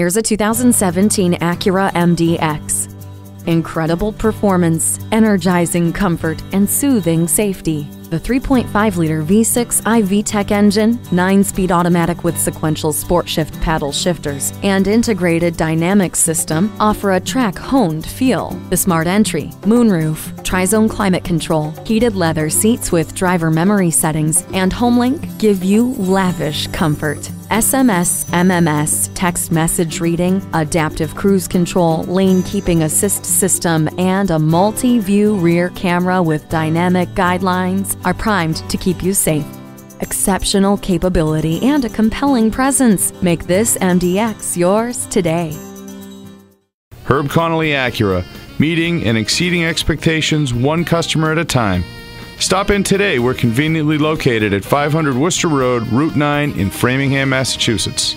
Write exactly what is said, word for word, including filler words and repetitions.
Here's a two thousand seventeen Acura M D X. Incredible performance, energizing comfort, and soothing safety. The three point five liter V six i-VTEC engine, nine speed automatic with sequential sport shift paddle shifters, and integrated dynamic system offer a track-honed feel. The smart entry, moonroof, tri-zone climate control, heated leather seats with driver memory settings, and Homelink give you lavish comfort. S M S, M M S, text message reading, adaptive cruise control, lane keeping assist system, and a multi-view rear camera with dynamic guidelines are primed to keep you safe. Exceptional capability and a compelling presence make this M D X yours today. Herb Connolly Acura, meeting and exceeding expectations one customer at a time. Stop in today. We're conveniently located at five hundred Worcester Road, Route nine in Framingham, Massachusetts.